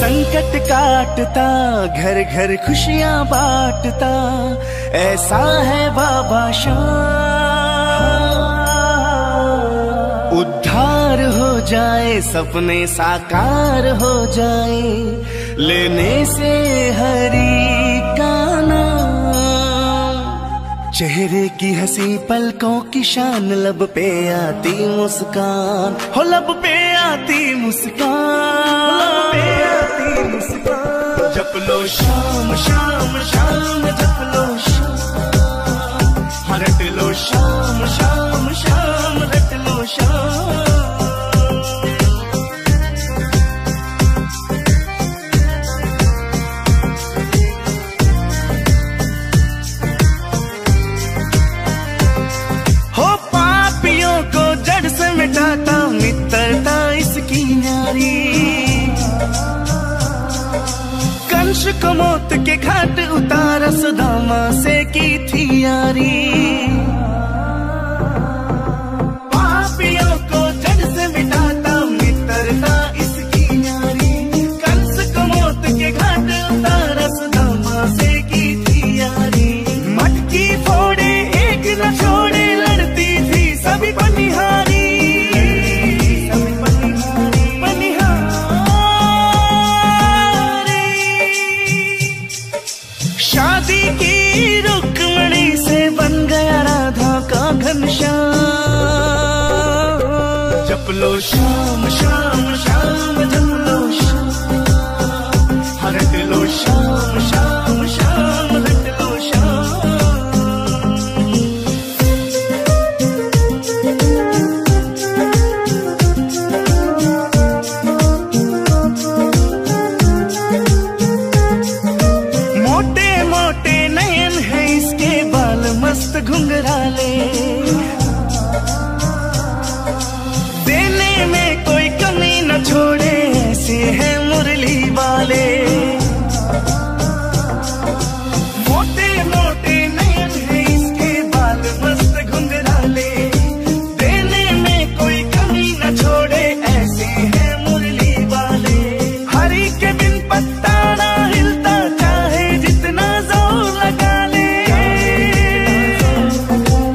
संकट काटता, घर घर खुशियाँ बांटता, ऐसा है बाबा श्याम। उद्धार हो जाए, सपने साकार हो जाए, लेने से हरी चेहरे की हंसी, पलकों की शान, लब पे आती मुस्कान हो, लब पे आती मुस्कान, पे आती मुस्कान। जपलो श्याम श्याम श्याम, जपलो श्याम, हाँ रट लो श्याम श्याम श्याम, रट लो श्याम। मिटाता मित्रता इसकी न्यारी, कंस को मौत के घाट उतारा, सुदामा से की थी यारी। पापियों को जड़ से मिटाता मित्रता इसकी न्यारी, कंस को मौत के घाट उतारा, सुदामा से की थी यारी। मटकी फोड़े एक न छोड़े, लड़ती थी सभी बनिहारी। जपलो श्याम श्याम श्याम, जपलो श्याम, हाँ रट लो श्याम श्याम श्याम, रट लो श्याम। मोटे मोटे नयन है इसके, बाल मस्त घुंघराले, छोड़े ऐसे हैं मुरली वाले। मोटे मोटे नयन है इसके, बाल मस्त घुंघराले, देने में कोई कमी न छोड़े, ऐसे हैं मुरली वाले। हरि के बिन पत्ता ना हिलता, चाहे जितना जोर लगा ले। ओ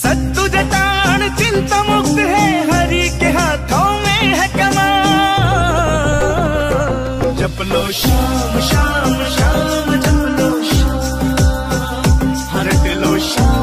सत्तु जटान चिंता मुक्त है, हरि के हाथों में है कमान। जपलो श्याम श्याम श्याम, जपलो श्याम, हाँ रट लो श्याम।